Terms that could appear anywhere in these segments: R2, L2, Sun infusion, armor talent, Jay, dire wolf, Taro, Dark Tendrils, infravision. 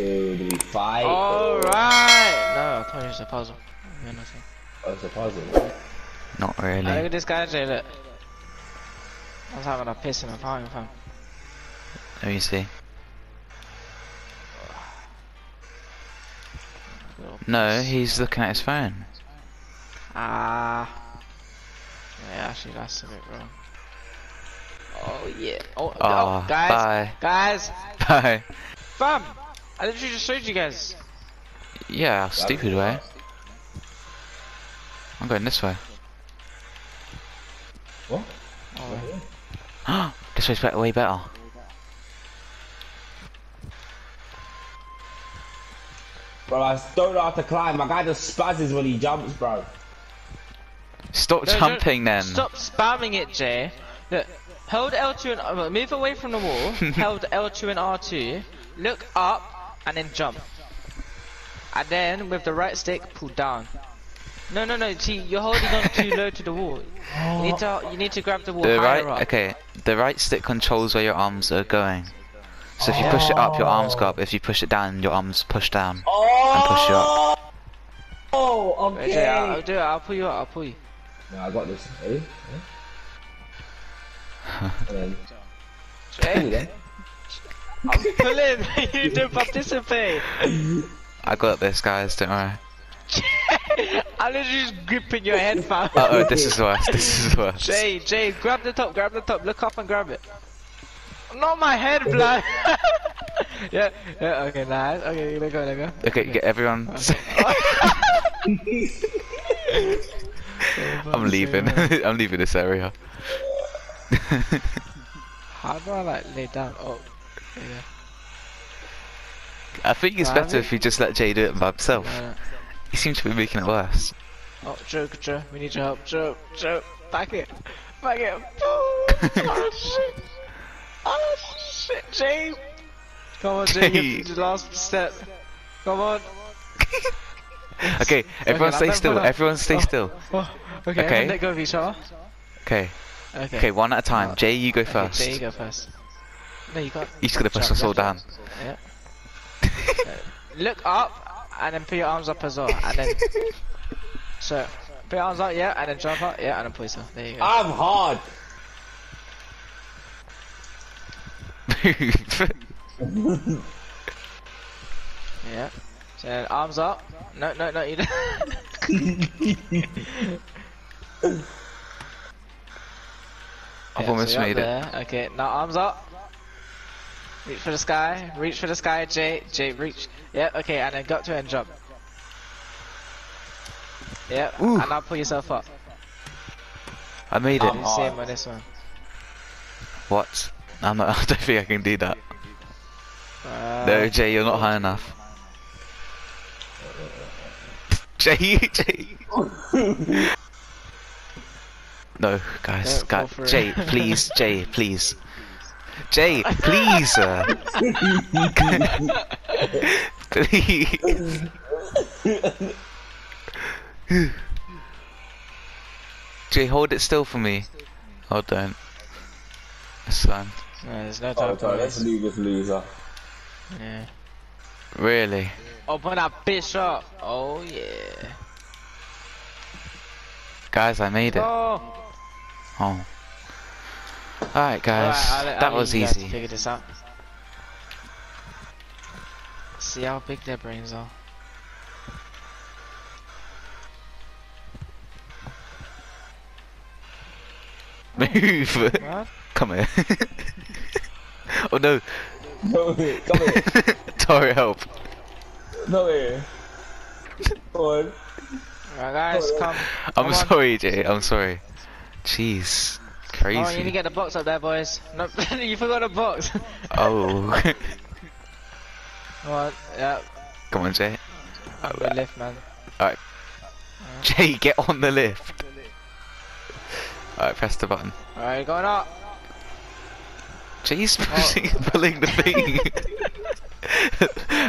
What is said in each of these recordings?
to do we fight? Alright! No, I thought it was a puzzle. Oh, it's a puzzle. Not really. Oh, look at this guy, Jay, look. I was having a piss in a party with him. Let me see. No, he's looking at his phone. Ah. Yeah, actually, that's a bit wrong. Oh, yeah. Oh, oh guys. Bye. Guys. Bye. Bam! I literally just showed you guys. Yeah, stupid way. I'm going this way. What? Oh. This way's better, way better. Bro, I don't know how to climb. My guy just spazzes when he jumps, bro. Stop jumping then. Stop spamming it, Jay. Look, hold L2 and move away from the wall. Hold L2 and R2. Look up and then jump. And then with the right stick, pull down. No, no, no. See, you're holding on too low to the wall. You need to grab the wall. The right, up. Okay. The right stick controls where your arms are going. So if you push it up, your arms go up. If you push it down, your arms push down and push you up. Oh, okay. Wait, I'll do it. I'll pull you up. I'll pull you. No, I got this. Hey? Hey. I'm pulling. You don't participate. I got this, guys. Don't worry. I'm literally just gripping your head, fam. Uh-oh, this is worse. This is worse. Jay, grab the top. Grab the top. Look up and grab it. Not my head, blood. yeah, okay, nice. Okay, let go. Okay, get everyone. Okay. I'm leaving. I'm leaving this area. How do I like lay down? Oh, yeah. I think it's better if you just let Jay do it by himself. Yeah. He seems to be making it worse. Oh, Joe, we need your help. Joe, back it. Oh, shit. Oh shit, Jay! Come on, Jay, you did the last step. Come on. Okay, everyone stay still. Everyone stay still. Okay. Let go of each other. Okay. One at a time. Jay, you go first. Jay, you go first. No, you can't. You just gotta push us all down. Yeah. Look up, and then put your arms up as well, and then. So, put your arms up, yeah, and then jump up, yeah, and then pull yourself. There you go. I'm hard. Yeah. So arms up. No, you don't. I've almost made it. Okay, now arms up. Reach for the sky, Jay, reach. Yeah, okay, and then go up to it and jump. Yeah, and now pull yourself up. I made it. Same on this one. What? I don't think I can do that. No, Jay, you're not high enough. Jay. No, guys. Jay, please, Jay, please. Jay, please. Please. Jay, hold it still for me. Oh, don't. That's fine. No, there's no time for this. Let's leave this loser. Yeah. Really? Open that bitch up. Oh yeah. Guys, I made it. Oh. Alright guys, that was easy. Figure this out. See how big their brains are. Move. What? Come here. Oh no. No way. Come here. Taro, help. No way. Come on. Alright guys, come. I'm sorry, Jay. I'm sorry. Jeez. Crazy. Oh, you need to get the box up there, boys. No, you forgot the box. Oh. Come on. Yeah. Come on, Jay. On the lift, man. Alright. Jay, get on the lift. Alright, press the button. Alright, going up. Jay's pulling the thing.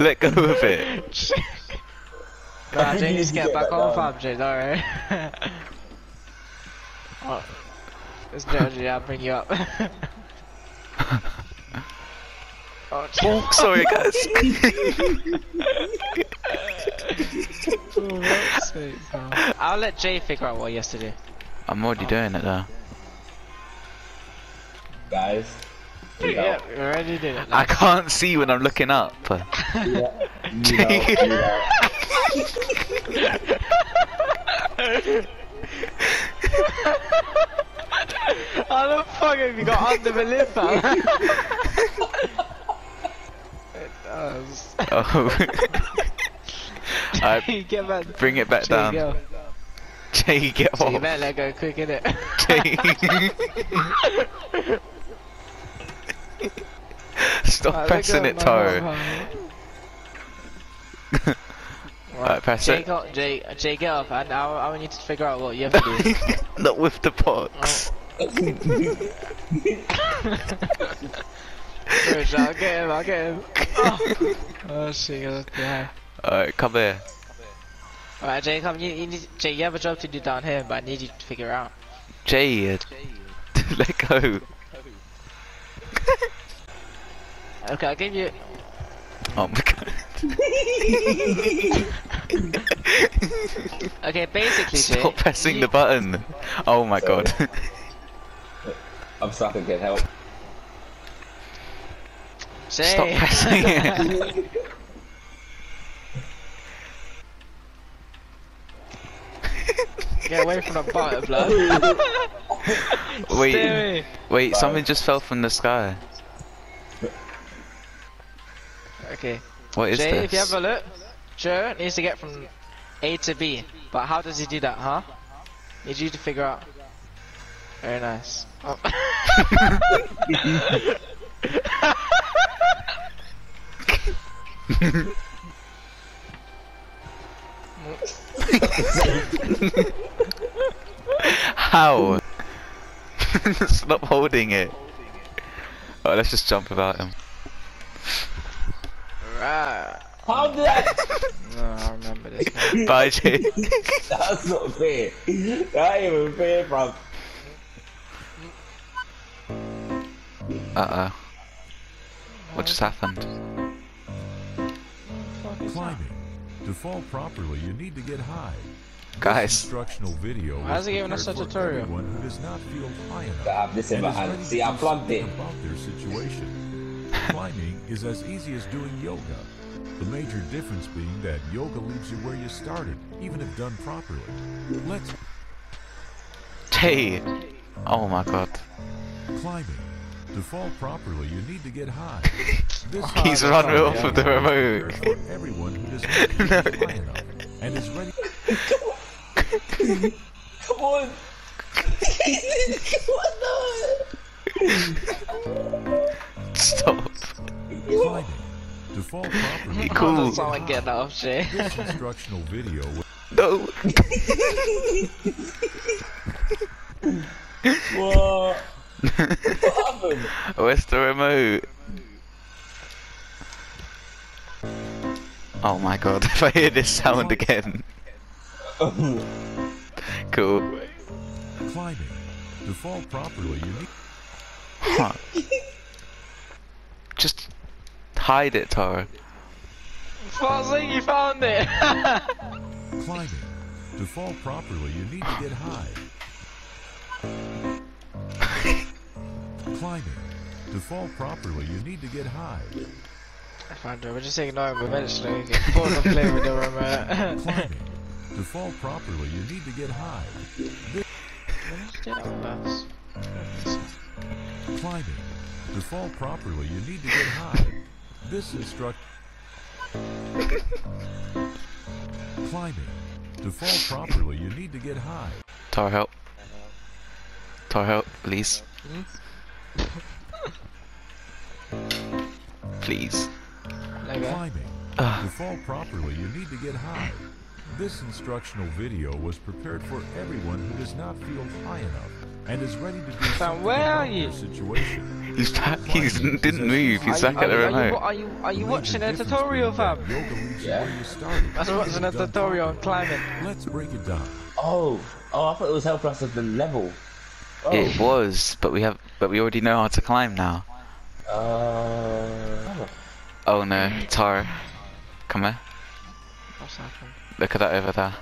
Let go of it. Nah, Jay needs to get back on, fam. Jay, alright. Oh, it's Jay, I'll bring you up. Oh, sorry guys. I'll let Jay figure out what he has to do. I'm already doing it though. Guys. Yeah, we already did it. I can't see when I'm looking up. Yeah. How the fuck have you got under the lip, man? It does. Oh. Right, get back. Bring it back down. Go. Jay, get off. You better let go quick, innit? Jay. Stop pressing it, Taro. Alright, press Jay, it. Jay, get off, and I need to figure out what you have to do. Not with the box. Oh. I'll get him, I'll get him. Oh, oh shit, yeah. Alright, come here. Alright, Jay, come. Jay, you have a job to do down here, but I need you to figure it out. Jay, let go. Okay, I'll give you. Oh my god. Okay, basically, Jay. Stop pressing the button. Oh my god. I'm stuck again, help. Jay. Stop pressing it. Get away from the bite of blood. Wait, bye. Something just fell from the sky. Okay. What is Jay, this? If you have a look, Joe needs to get from A to B. But how does he do that, huh? Need you to figure out. Very nice. Oh. How? Stop holding it. Oh, let's just jump without him. Right. How did that? No, I remember this. Bye, Jay. That's not fair. That ain't even fair, bro. Uh oh. What just happened? Climbing. To fall properly, you need to get high. Guys. This instructional video. How's he giving us a tutorial? See, I plugged it. About their situation. Climbing is as easy as doing yoga. The major difference being that yoga leaves you where you started, even if done properly. Let's. Hey. Oh my god. Climbing. To fall properly, you need to get high. He's run right off of the remote. Everyone who doesn't high enough and is ready. Come on! Come on! Stop! Climbing. To fall properly. Cool. Doesn't sound like getting off, Jay. This instructional video. No. What? Where's the remote? Oh my god, if I hear this sound again. Cool. Climbing. To fall properly, you need. Huh. Just hide it, Taro. Fuzzy, you found it! Climbing. To fall properly, you need to get high. Climbing. To fall properly, you need to get high. I found it. We're just ignoring him eventually. Get bored of playing with the remote. Climbing. To fall properly, you need to get high. Climbing. To fall properly, you need to get high. This instruct. Climbing. To fall properly, you need to get high. Taro, help. Taro, help, please. Hmm? Please. Climbing. To fall properly, you need to get high. This instructional video was prepared for everyone who does not feel high enough and is ready to do something about their situation. He's back. He didn't move. He's back at the remote. Are you watching a tutorial, fam? Yeah. I was watching a tutorial on climbing. Let's break it down. Oh, I thought it was helping us at the level. Oh. It was, but we already know how to climb now. How the Oh no, Taro. Come here. What's happened? Look at that over there.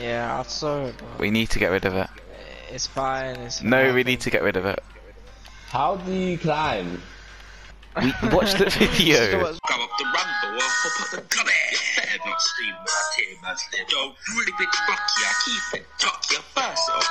Yeah, I saw it. We need to get rid of it. It's fine. It's no, fine. We need to get rid of it. How do you climb? Watch the video. Come up the run door, hop up the cubby. You better not steam my team as they don't really big fucky. I keep it tuck your first off.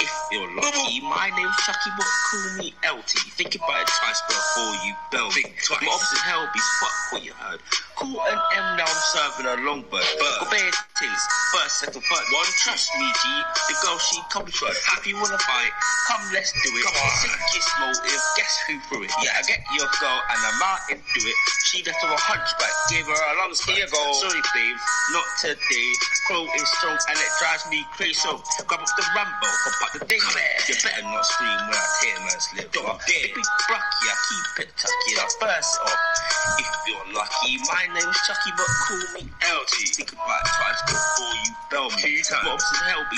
If you're lucky, my name's Chucky, but call me LT. Think about it twice before you bell. Think twice. My office is hell be fuck what you heard. Call an M, now I'm serving a long bird. Got bad things, first, second, third. One, trust me, G. The girl she comes from. Happy wanna fight? Come, let's do it. Come on. Sick kiss motive, guess who threw it? Yeah, I get your girl and I'm out and do it. She left her a hunchback, gave her a long spear goal. Sorry, babe, not today. Crow is strong and it drives me crazy. So grab up the Rambo, hop up the thing. You better not scream when I tear man's lip. Don't dare. Be lucky, I keep it tucky. I burst off. If you're lucky, my name's Chucky, but call me LT. Think about it twice before you bell me. Mobs and hell be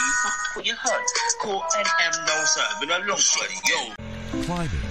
what you heard. Call NM, no serving a long bloody yo. Climbing.